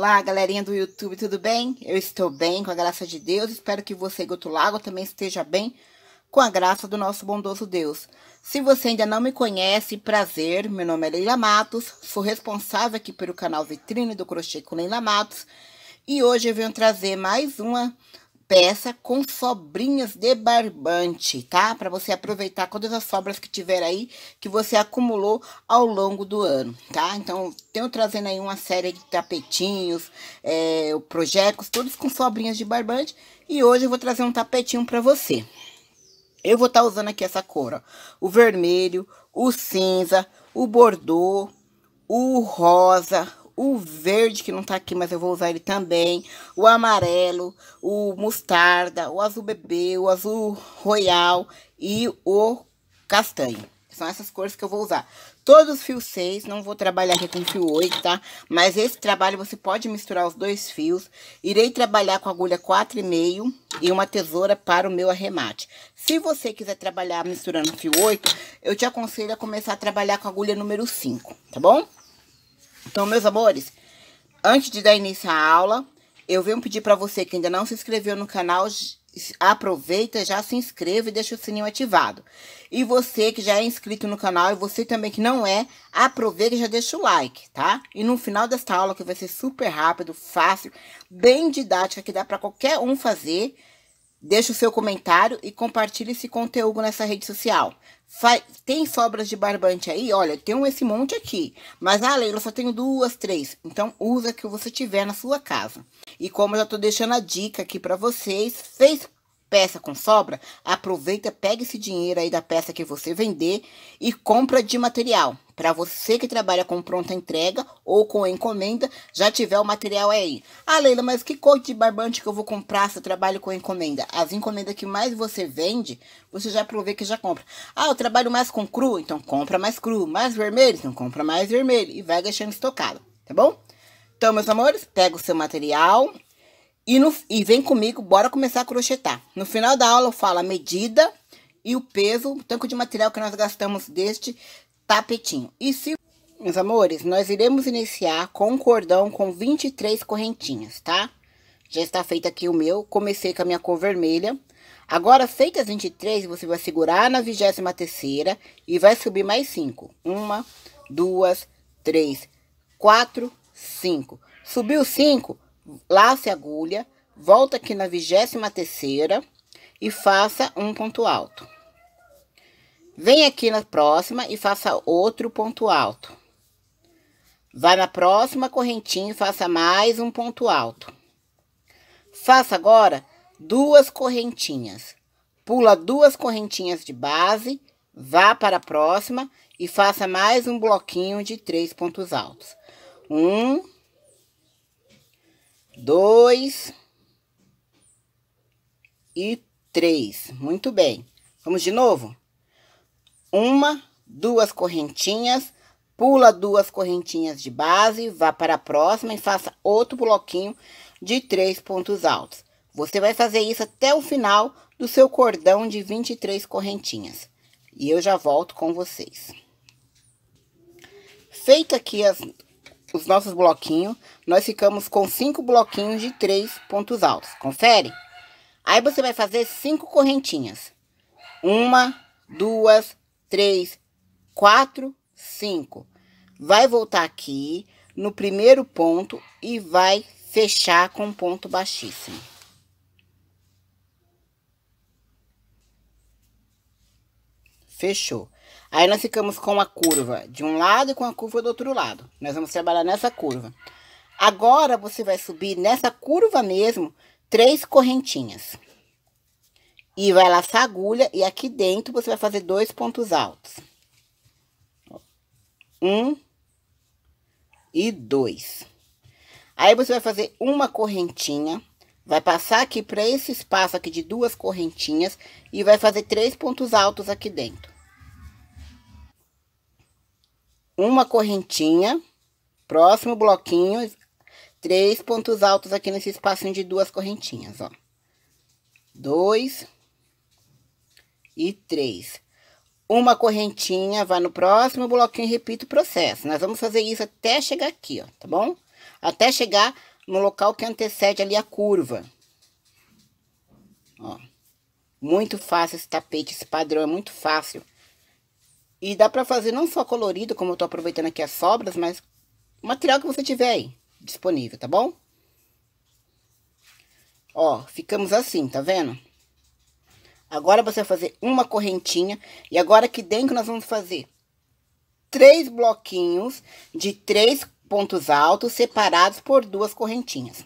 Olá, galerinha do YouTube, tudo bem? Eu estou bem, com a graça de Deus. Espero que você, Guto Lago, também esteja bem, com a graça do nosso bondoso Deus. Se você ainda não me conhece, prazer, meu nome é Leila Matos, sou responsável aqui pelo canal Vitrine do Crochê com Leila Matos. E hoje eu venho trazer mais uma peça com sobrinhas de barbante, tá? Para você aproveitar todas as sobras que tiver aí, que você acumulou ao longo do ano, tá? Então, tenho trazendo aí uma série de tapetinhos, projetos, todos com sobrinhas de barbante. E hoje eu vou trazer um tapetinho para você. Eu vou estar usando aqui essa cor, ó. O vermelho, o cinza, o bordô, o rosa, o verde, que não tá aqui, mas eu vou usar ele também, o amarelo, o mostarda, o azul bebê, o azul royal e o castanho. São essas cores que eu vou usar. Todos fio 6, não vou trabalhar aqui com fio 8, tá? Mas esse trabalho você pode misturar os dois fios. Irei trabalhar com agulha 4,5 e uma tesoura para o meu arremate. Se você quiser trabalhar misturando fio 8, eu te aconselho a começar a trabalhar com agulha número 5, tá bom? Então, meus amores, antes de dar início à aula, eu venho pedir para você que ainda não se inscreveu no canal, aproveita, já se inscreva e deixa o sininho ativado. E você que já é inscrito no canal e você também que não é, aproveita e já deixa o like, tá? E no final desta aula, que vai ser super rápido, fácil, bem didática, que dá para qualquer um fazer, deixa o seu comentário e compartilha esse conteúdo nessa rede social. Tem sobras de barbante aí? Olha, tenho esse monte aqui. Mas, Leila, eu só tenho 2, 3. Então, usa que você tiver na sua casa. E como eu já tô deixando a dica aqui pra vocês, fez peça com sobra, aproveita, pega esse dinheiro aí da peça que você vender e compra de material. Pra você que trabalha com pronta entrega ou com encomenda, já tiver o material aí. Leila, mas que cor de barbante que eu vou comprar se eu trabalho com encomenda? As encomendas que mais você vende, você já aproveita e já compra. Eu trabalho mais com cru, então compra mais cru. Mais vermelho, então compra mais vermelho. E vai deixando estocado, tá bom? Então, meus amores, pega o seu material e vem comigo, bora começar a crochetar. No final da aula eu falo a medida e o peso, o tanto de material que nós gastamos deste tapetinho. E se, meus amores, nós iremos iniciar com um cordão com 23 correntinhas, tá? Já está feito aqui o meu, comecei com a minha cor vermelha. Agora, feitas 23, você vai segurar na 23ª e vai subir mais 5. 1, 2, 3, 4, 5. Subiu 5, lace a agulha, volta aqui na 23ª e faça um ponto alto. Vem aqui na próxima e faça outro ponto alto. Vai na próxima correntinha e faça mais um ponto alto. Faça agora 2 correntinhas. Pula 2 correntinhas de base, vá para a próxima e faça mais um bloquinho de 3 pontos altos. 1, 2 e 3. Muito bem. Vamos de novo? 1, 2 correntinhas, pula 2 correntinhas de base, vá para a próxima e faça outro bloquinho de 3 pontos altos. Você vai fazer isso até o final do seu cordão de 23 correntinhas. E eu já volto com vocês. Feito aqui os nossos bloquinhos, nós ficamos com 5 bloquinhos de 3 pontos altos. Confere? Aí você vai fazer 5 correntinhas. 1, 2, 3, 4, 5. Vai voltar aqui no primeiro ponto e vai fechar com um ponto baixíssimo. Fechou. Aí nós ficamos com a curva de um lado e com a curva do outro lado. Nós vamos trabalhar nessa curva. Agora você vai subir nessa curva mesmo 3 correntinhas. E vai laçar a agulha e aqui dentro você vai fazer 2 pontos altos. 1 e 2. Aí você vai fazer uma correntinha, vai passar aqui para esse espaço aqui de 2 correntinhas e vai fazer 3 pontos altos aqui dentro. Uma correntinha, próximo bloquinho, 3 pontos altos aqui nesse espacinho de 2 correntinhas, ó. 2 e 3. Uma correntinha, vai no próximo bloquinho e repita o processo. Nós vamos fazer isso até chegar aqui, ó, tá bom? Até chegar no local que antecede ali a curva. Ó, muito fácil esse tapete, esse padrão é muito fácil. E dá pra fazer não só colorido, como eu tô aproveitando aqui as sobras, mas o material que você tiver aí disponível, tá bom? Ó, ficamos assim, tá vendo? Agora você vai fazer uma correntinha. E agora aqui dentro nós vamos fazer 3 bloquinhos de 3 pontos altos separados por 2 correntinhas.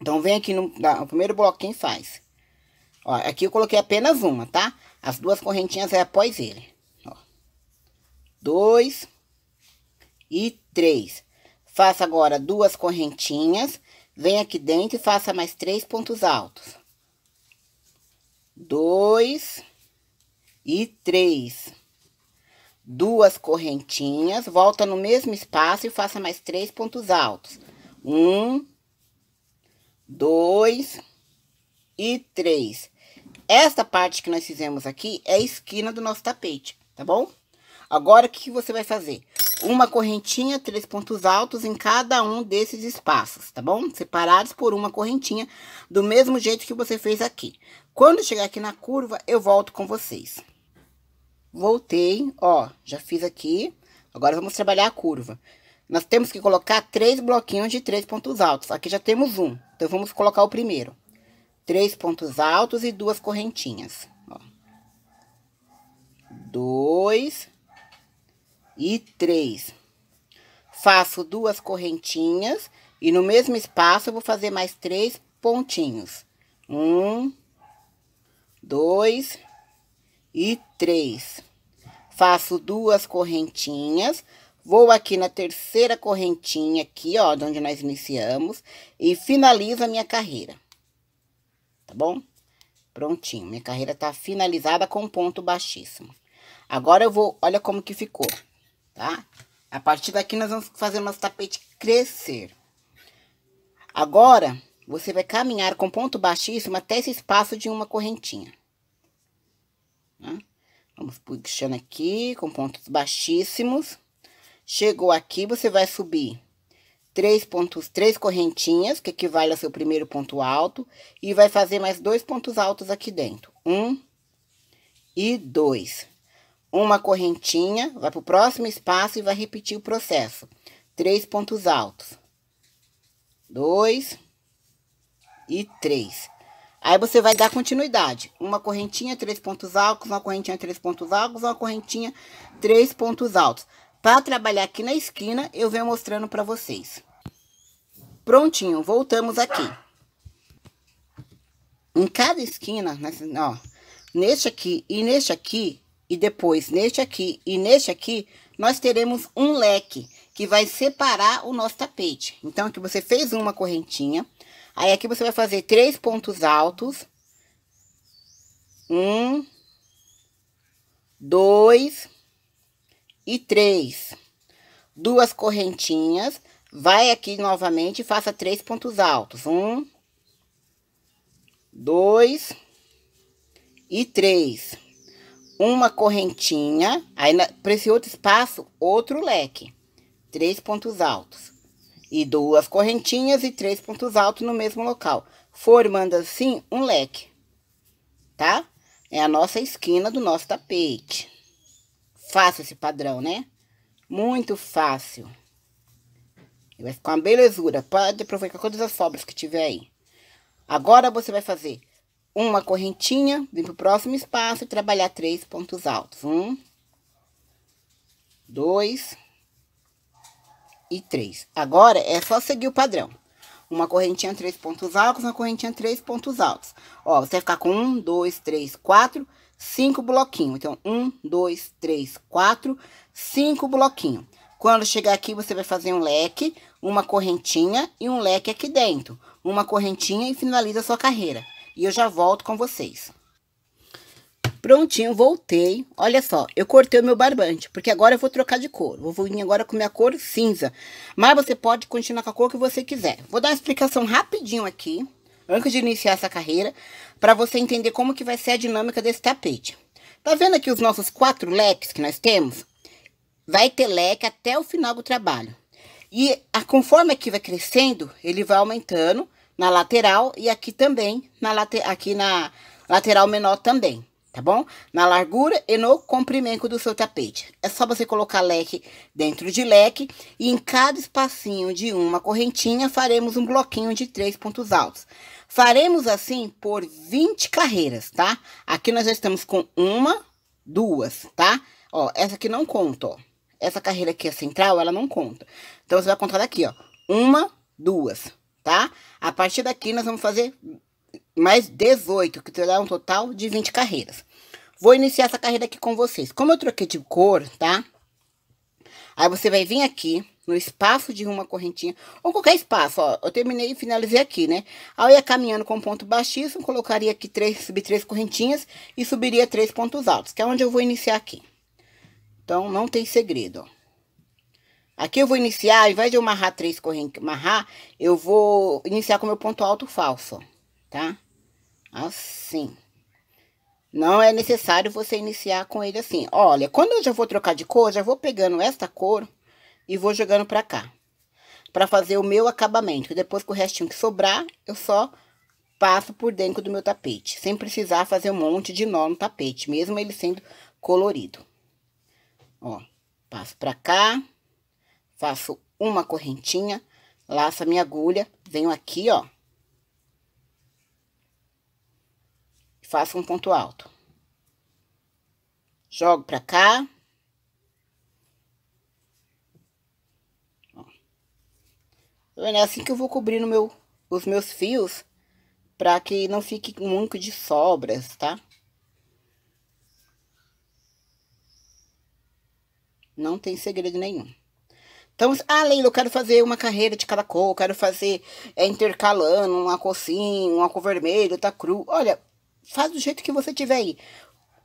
Então, vem aqui no primeiro bloquinho e faz. Ó, aqui eu coloquei apenas uma, tá? As 2 correntinhas é após ele. 2 e 3. Faça agora 2 correntinhas. Vem aqui dentro e faça mais 3 pontos altos. 2 e 3. 2 correntinhas. Volta no mesmo espaço e faça mais 3 pontos altos. 1, 2 e 3. Esta parte que nós fizemos aqui é a esquina do nosso tapete, tá bom? Agora, o que você vai fazer? Uma correntinha, 3 pontos altos em cada um desses espaços, tá bom? Separados por uma correntinha, do mesmo jeito que você fez aqui. Quando chegar aqui na curva, eu volto com vocês. Voltei, ó, já fiz aqui. Agora, vamos trabalhar a curva. Nós temos que colocar 3 bloquinhos de 3 pontos altos. Aqui já temos um, então, vamos colocar o primeiro. 3 pontos altos e 2 correntinhas, ó. 2 e 3. Faço 2 correntinhas e no mesmo espaço eu vou fazer mais 3 pontinhos. 1, 2 e 3. Faço 2 correntinhas, vou aqui na terceira correntinha aqui, ó, de onde nós iniciamos, e finalizo a minha carreira, tá bom? Prontinho, minha carreira tá finalizada com ponto baixíssimo. Agora eu vou, olha como que ficou. Tá? A partir daqui, nós vamos fazer o nosso tapete crescer. Agora, você vai caminhar com ponto baixíssimo até esse espaço de uma correntinha. Né? Vamos puxando aqui com pontos baixíssimos. Chegou aqui, você vai subir 3 pontos, 3 correntinhas, que equivale ao seu primeiro ponto alto. E vai fazer mais 2 pontos altos aqui dentro. 1 e 2. Uma correntinha, vai pro próximo espaço e vai repetir o processo. 3 pontos altos. 2 e 3. Aí, você vai dar continuidade. Uma correntinha, 3 pontos altos, uma correntinha, 3 pontos altos, uma correntinha, 3 pontos altos. Para trabalhar aqui na esquina, eu venho mostrando para vocês. Prontinho, voltamos aqui. Em cada esquina, ó, neste aqui e neste aqui, e depois neste aqui e neste aqui, nós teremos um leque que vai separar o nosso tapete. Então, aqui você fez uma correntinha. Aí, aqui você vai fazer 3 pontos altos. 1, 2 e 3. 2 correntinhas. Vai aqui novamente e faça 3 pontos altos. 1, 2 e 3. Uma correntinha, aí para esse outro espaço, outro leque, 3 pontos altos. E 2 correntinhas e 3 pontos altos no mesmo local, formando assim um leque, tá? É a nossa esquina do nosso tapete. Fácil esse padrão, né? Muito fácil. Vai ficar uma belezura, pode aproveitar todas as sobras que tiver aí. Agora, você vai fazer uma correntinha, vem pro próximo espaço e trabalhar 3 pontos altos. 1, 2 e 3. Agora, é só seguir o padrão. Uma correntinha, 3 pontos altos, uma correntinha, 3 pontos altos. Ó, você vai ficar com 1, 2, 3, 4, 5 bloquinhos. Então, 1, 2, 3, 4, 5 bloquinhos. Quando chegar aqui, você vai fazer um leque, uma correntinha e um leque aqui dentro. Uma correntinha e finaliza a sua carreira. E eu já volto com vocês. Prontinho, voltei. Olha só, eu cortei o meu barbante, porque agora eu vou trocar de cor. Vou vir agora com minha cor cinza. Mas você pode continuar com a cor que você quiser. Vou dar uma explicação rapidinho aqui, antes de iniciar essa carreira, para você entender como que vai ser a dinâmica desse tapete. Tá vendo aqui os nossos 4 leques que nós temos? Vai ter leque até o final do trabalho. E conforme aqui vai crescendo, ele vai aumentando na lateral e aqui também, aqui na lateral menor também, tá bom? Na largura e no comprimento do seu tapete. É só você colocar leque dentro de leque e em cada espacinho de uma correntinha faremos um bloquinho de 3 pontos altos. Faremos assim por 20 carreiras, tá? Aqui nós já estamos com uma, duas, tá? Ó, essa aqui não conta, ó. Essa carreira aqui, a central, ela não conta. Então, você vai contar daqui, ó. Uma, duas, tá? A partir daqui, nós vamos fazer mais 18, que terá um total de 20 carreiras. Vou iniciar essa carreira aqui com vocês. Como eu troquei de cor, tá? Aí, você vai vir aqui no espaço de uma correntinha, ou qualquer espaço, ó. Eu terminei e finalizei aqui, né? Aí, eu ia caminhando com um ponto baixíssimo, colocaria aqui subir 3 correntinhas e subiria 3 pontos altos, que é onde eu vou iniciar aqui. Então, não tem segredo, ó. Aqui eu vou iniciar, ao invés de eu amarrar 3 correntes, eu vou iniciar com meu ponto alto falso, ó, tá? Assim. Não é necessário você iniciar com ele assim. Olha, quando eu já vou trocar de cor, já vou pegando esta cor e vou jogando pra cá. Pra fazer o meu acabamento. Depois que o restinho que sobrar, eu só passo por dentro do meu tapete. Sem precisar fazer um monte de nó no tapete, mesmo ele sendo colorido. Ó, passo pra cá, faço uma correntinha, laço a minha agulha, venho aqui, ó. Faço um ponto alto. Jogo pra cá. Ó. É assim que eu vou cobrindo os meus fios, pra que não fique muito de sobras, tá? Não tem segredo nenhum. Então, Leila, eu quero fazer uma carreira de cada cor, eu quero fazer intercalando uma cor sim, uma cor vermelha, outra cru. Olha, faz do jeito que você tiver aí.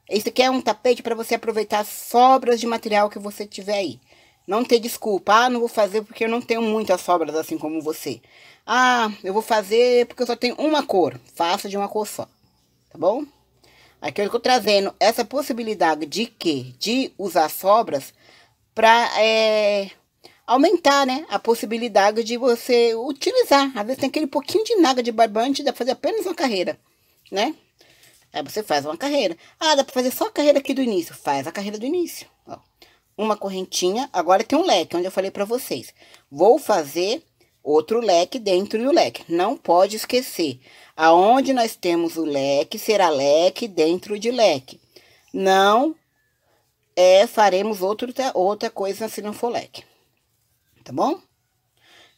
Esse aqui é um tapete para você aproveitar as sobras de material que você tiver aí. Não tem desculpa, não vou fazer porque eu não tenho muitas sobras assim como você. Eu vou fazer porque eu só tenho uma cor. Faça de uma cor só, tá bom? Aqui eu tô trazendo essa possibilidade de que? De usar sobras para aumentar, né, a possibilidade de você utilizar. Às vezes tem aquele pouquinho de naga de barbante, dá pra fazer apenas uma carreira, né? Aí você faz uma carreira. Dá pra fazer só a carreira aqui do início. Faz a carreira do início, ó. Uma correntinha, agora tem um leque, onde eu falei pra vocês. Vou fazer outro leque dentro do leque. Não pode esquecer. Aonde nós temos o leque, será leque dentro de leque. Não faremos outra coisa se não for leque, tá bom?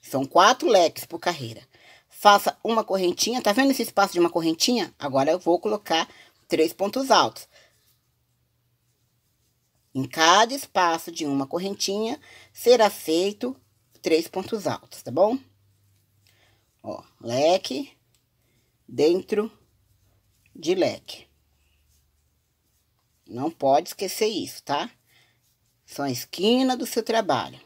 São 4 leques por carreira. Faça uma correntinha, tá vendo esse espaço de uma correntinha? Agora eu vou colocar 3 pontos altos. Em cada espaço de uma correntinha, será feito 3 pontos altos, tá bom? Ó, leque dentro de leque. Não pode esquecer isso, tá? São a esquina do seu trabalho.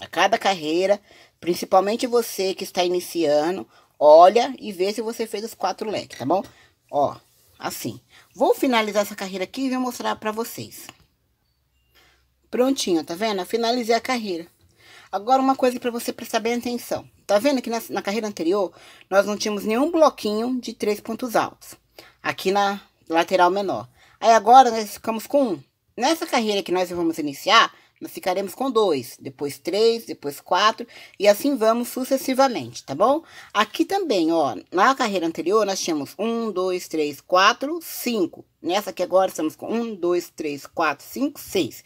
A cada carreira, principalmente você que está iniciando, olha e vê se você fez os 4 leques, tá bom? Ó, assim. Vou finalizar essa carreira aqui e vou mostrar pra vocês. Prontinho, tá vendo? Finalizei a carreira. Agora, uma coisa pra você prestar bem atenção. Tá vendo que na carreira anterior, nós não tínhamos nenhum bloquinho de 3 pontos altos. Aqui na lateral menor. Aí, agora, nós ficamos com 1. Nessa carreira que nós vamos iniciar, nós ficaremos com 2, depois 3, depois 4, e assim vamos sucessivamente, tá bom? Aqui também, ó, na carreira anterior, nós tínhamos 1, 2, 3, 4, 5. Nessa aqui agora, estamos com 1, 2, 3, 4, 5, 6.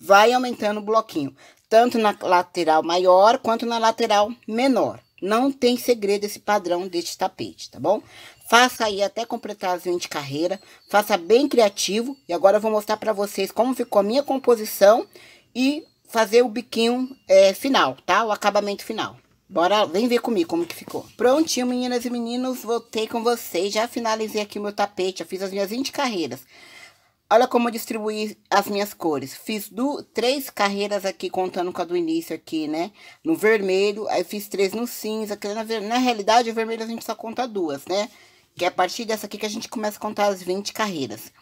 Vai aumentando o bloquinho, tanto na lateral maior, quanto na lateral menor. Não tem segredo esse padrão deste tapete, tá bom? Faça aí até completar as 20 carreiras, faça bem criativo. E agora eu vou mostrar pra vocês como ficou a minha composição e fazer o biquinho final, tá? O acabamento final. Bora, vem ver comigo como que ficou. Prontinho, meninas e meninos, voltei com vocês. Já finalizei aqui o meu tapete, já fiz as minhas 20 carreiras. Olha como eu distribuí as minhas cores. Fiz 3 carreiras aqui, contando com a do início aqui, né? No vermelho, aí fiz 3 no cinza. Que na realidade, o vermelho a gente só conta 2, né? Que é a partir dessa aqui que a gente começa a contar as 20 carreiras.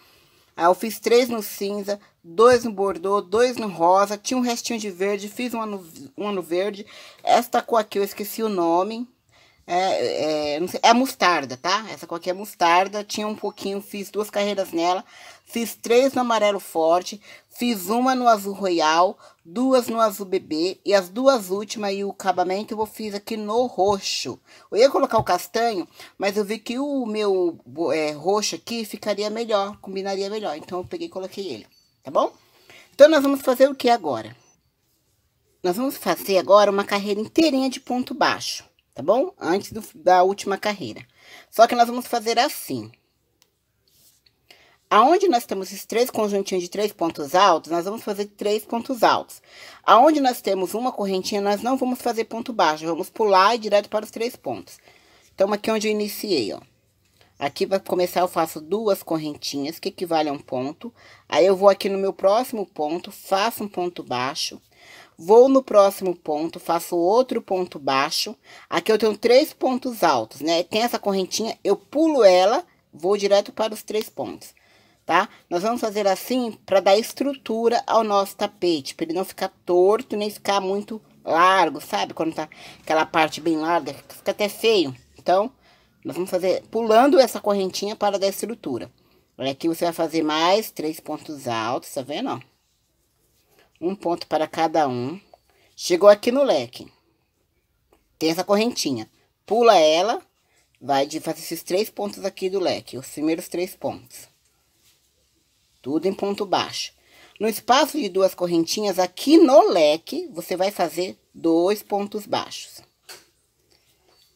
Aí eu fiz 3 no cinza, 2 no bordô, 2 no rosa, tinha um restinho de verde, fiz uma no verde. Esta cor aqui eu esqueci o nome, não sei, é mostarda, tá? Essa cor aqui é mostarda, tinha um pouquinho, fiz 2 carreiras nela, fiz 3 no amarelo forte, fiz 1 no azul royal, 2 no azul bebê, e as 2 últimas e o acabamento eu fiz aqui no roxo. Eu ia colocar o castanho, mas eu vi que o meu roxo aqui ficaria melhor, combinaria melhor, então eu peguei e coloquei ele, tá bom? Então, nós vamos fazer o que agora? Nós vamos fazer agora uma carreira inteirinha de ponto baixo, tá bom? Antes da última carreira. Só que nós vamos fazer assim. Aonde nós temos esses 3 conjuntinhos de 3 pontos altos, nós vamos fazer 3 pontos altos. Aonde nós temos uma correntinha, nós não vamos fazer ponto baixo, vamos pular e direto para os 3 pontos. Então, aqui onde eu iniciei, ó. Aqui, para começar, eu faço 2 correntinhas, que equivale a um ponto. Aí, eu vou aqui no meu próximo ponto, faço um ponto baixo. Vou no próximo ponto, faço outro ponto baixo. Aqui, eu tenho 3 pontos altos, né? Tem essa correntinha, eu pulo ela, vou direto para os 3 pontos. Tá? Nós vamos fazer assim para dar estrutura ao nosso tapete, para ele não ficar torto, nem ficar muito largo, sabe? Quando tá aquela parte bem larga, fica até feio. Então, nós vamos fazer pulando essa correntinha para dar estrutura. Olha aqui, você vai fazer mais 3 pontos altos, tá vendo, ó? Um ponto para cada um. Chegou aqui no leque. Tem essa correntinha. Pula ela, vai fazer esses 3 pontos aqui do leque, os primeiros 3 pontos. Tudo em ponto baixo. No espaço de 2 correntinhas, aqui no leque, você vai fazer 2 pontos baixos.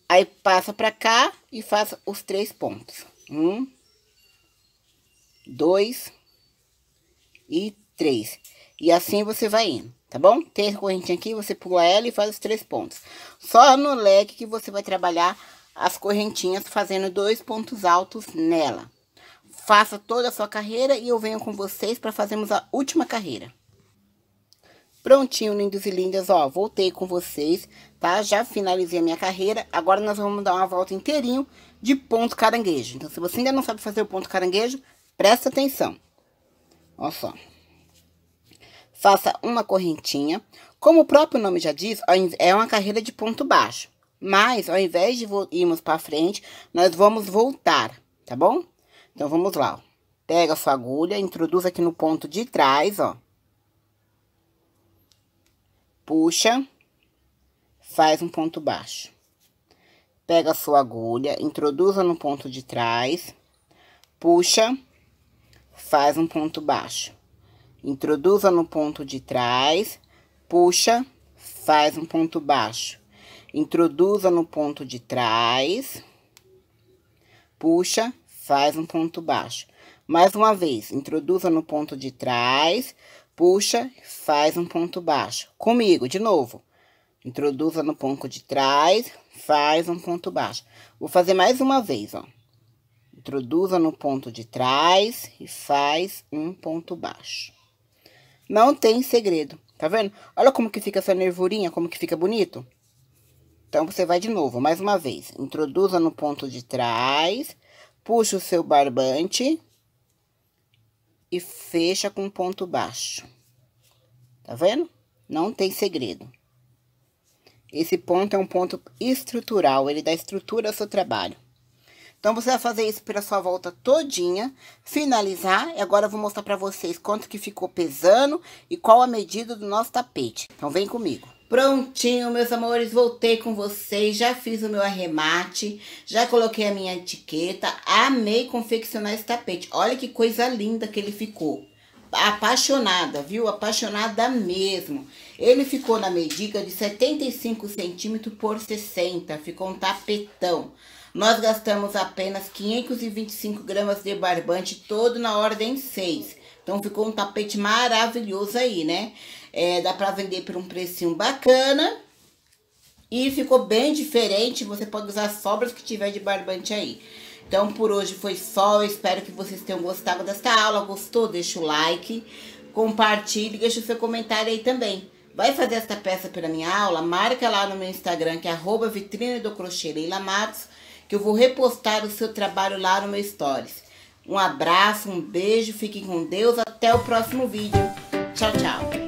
Aí, passa pra cá e faz os 3 pontos. 1, 2 e 3. E assim você vai indo, tá bom? Tem essa correntinha aqui, você pula ela e faz os 3 pontos. Só no leque que você vai trabalhar as correntinhas fazendo 2 pontos altos nela. Faça toda a sua carreira e eu venho com vocês para fazermos a última carreira. Prontinho, lindos e lindas, ó, voltei com vocês, tá? Já finalizei a minha carreira, agora nós vamos dar uma volta inteirinho de ponto caranguejo. Então, se você ainda não sabe fazer o ponto caranguejo, presta atenção. Olha só. Faça uma correntinha. Como o próprio nome já diz, é uma carreira de ponto baixo. Mas, ao invés de irmos para frente, nós vamos voltar, tá bom? Então, vamos lá, ó. Pega a sua agulha, introduz aqui no ponto de trás, ó. Puxa, faz um ponto baixo. Pega a sua agulha, introduza no ponto de trás, puxa, faz um ponto baixo. Introduza no ponto de trás, puxa, faz um ponto baixo. Introduza no ponto de trás, puxa, faz um ponto baixo. Mais uma vez, introduza no ponto de trás, puxa, faz um ponto baixo. Comigo, de novo. Introduza no ponto de trás, faz um ponto baixo. Vou fazer mais uma vez, ó. Introduza no ponto de trás e faz um ponto baixo. Não tem segredo, tá vendo? Olha como que fica essa nervurinha, como que fica bonito. Então, você vai de novo, mais uma vez. Introduza no ponto de trás, puxa o seu barbante e fecha com ponto baixo. Tá vendo? Não tem segredo. Esse ponto é um ponto estrutural, ele dá estrutura ao seu trabalho. Então, você vai fazer isso pela sua volta todinha, finalizar. E agora eu vou mostrar pra vocês quanto que ficou pesando e qual a medida do nosso tapete. Então, vem comigo. Prontinho, meus amores, voltei com vocês, já fiz o meu arremate, já coloquei a minha etiqueta, amei confeccionar esse tapete. Olha que coisa linda que ele ficou. Apaixonada, viu? Apaixonada mesmo. Ele ficou na medida de 75 centímetros por 60, ficou um tapetão. Nós gastamos apenas 525 gramas de barbante, todo na ordem 6. Então, ficou um tapete maravilhoso aí, né? Dá pra vender por um precinho bacana. E ficou bem diferente. Você pode usar as sobras que tiver de barbante aí. Então, por hoje foi só. Eu espero que vocês tenham gostado desta aula. Gostou? Deixa o like. Compartilhe. Deixa o seu comentário aí também. Vai fazer essa peça pela minha aula? Marca lá no meu Instagram, que é @vitrine do crochê Leila Matos, que eu vou repostar o seu trabalho lá no meu Stories. Um abraço, um beijo, fiquem com Deus, até o próximo vídeo. Tchau, tchau.